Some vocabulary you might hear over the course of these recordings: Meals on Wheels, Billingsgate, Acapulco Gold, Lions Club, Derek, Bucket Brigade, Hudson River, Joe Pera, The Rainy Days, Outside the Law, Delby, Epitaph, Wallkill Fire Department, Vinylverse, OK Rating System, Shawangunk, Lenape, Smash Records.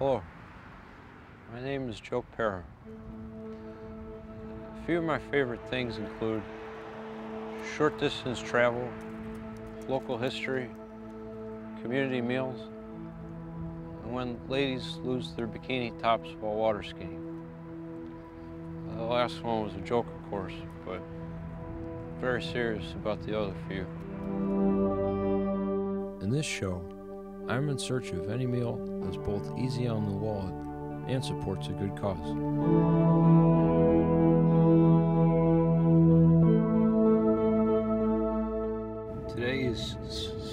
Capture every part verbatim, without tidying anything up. Hello, my name is Joe Pera. A few of my favorite things include short distance travel, local history, community meals, and when ladies lose their bikini tops while water skiing. The last one was a joke, of course, but I'm very serious about the other few. In this show, I'm in search of any meal that's both easy on the wallet and supports a good cause. Today is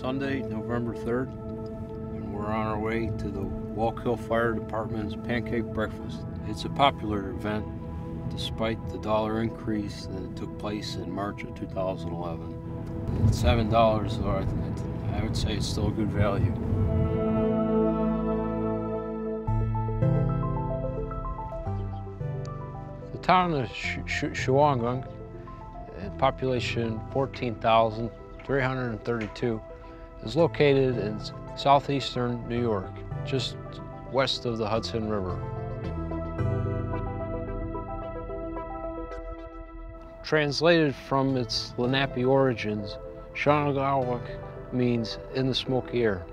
Sunday, November third, and we're on our way to the Wallkill Fire Department's pancake breakfast. It's a popular event, despite the dollar increase that took place in March of two thousand eleven. It's seven dollars, though, I would say it's still a good value. The town of Shawangunk, population fourteen thousand three hundred thirty-two, is located in southeastern New York, just west of the Hudson River. Translated from its Lenape origins, Shawangunk means in the smoky air.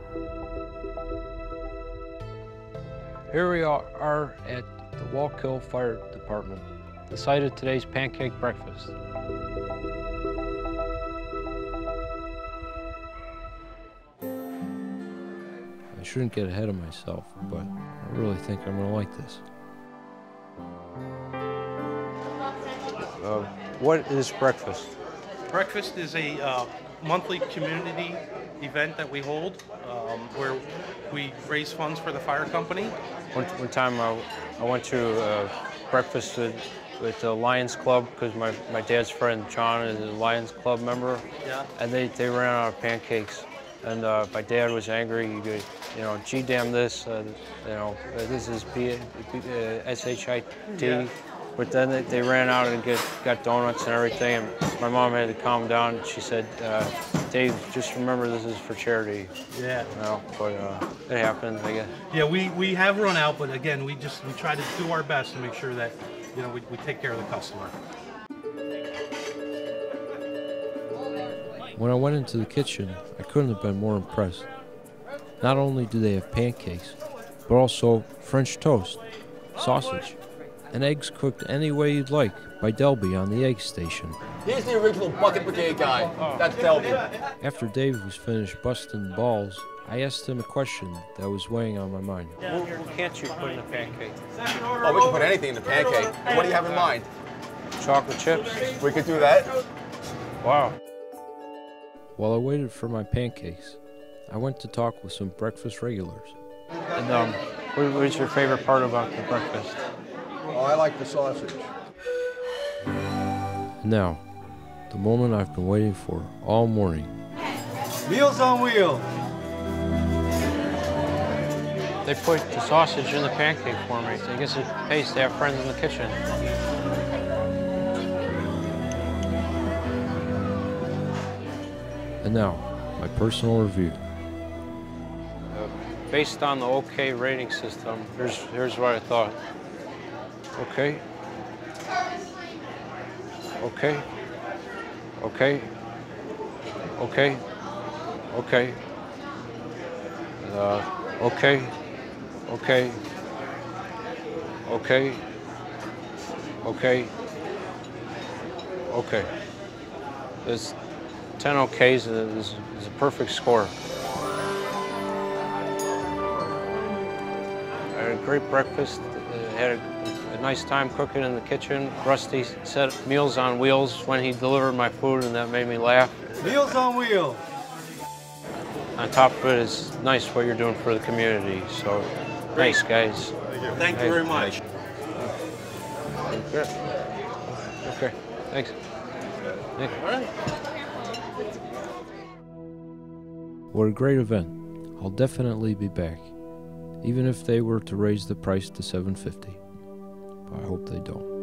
Here we are at the Wallkill Fire Department, the site of today's pancake breakfast. I shouldn't get ahead of myself, but I really think I'm gonna like this. Uh, what is breakfast? Breakfast is a uh, monthly community event that we hold um, where we raise funds for the fire company. One, one time I, I went to uh, breakfast with the Lions Club because my, my dad's friend John is a Lions Club member. Yeah. And they, they ran out of pancakes. And uh, my dad was angry. He goes, you know, gee damn this, uh, you know, this is B S H I T. Yeah. But then they, they ran out and get, got donuts and everything. And my mom had to calm down. And she said, uh, Dave, just remember this is for charity. Yeah. You know, but uh, it happens, I guess. Yeah, we, we have run out, but again, we just we try to do our best to make sure that, you know, we, we take care of the customer. When I went into the kitchen, I couldn't have been more impressed. Not only do they have pancakes, but also French toast, sausage, and eggs cooked any way you'd like by Delby on the egg station. He's the original Bucket Brigade guy. Oh. That's Delby. After Dave was finished busting balls, I asked him a question that was weighing on my mind. Well, what can't you put in a pancake? Oh, we can put anything in a pancake. What do you have in mind? Chocolate chips. We could do that. Wow. While I waited for my pancakes, I went to talk with some breakfast regulars. And um, what was your favorite part about the breakfast? Oh, I like the sausage. Now, the moment I've been waiting for all morning. Meals on Wheels. They put the sausage in the pancake for me. I guess it pays to have friends in the kitchen. And now, my personal review. Uh, based on the OK rating system, here's, here's what I thought. Okay, okay, okay, okay, okay, uh, okay, okay, okay, okay, okay. There's ten okays is a perfect score. I had a great breakfast. I had a nice time cooking in the kitchen. Rusty said Meals on Wheels when he delivered my food, and that made me laugh. Meals on Wheels. On top of it, it's nice what you're doing for the community. So, great. Thanks, guys. Thank you, Thank you very much. Uh, okay, thanks. Nick. All right. What a great event. I'll definitely be back, even if they were to raise the price to seven fifty. I hope they don't.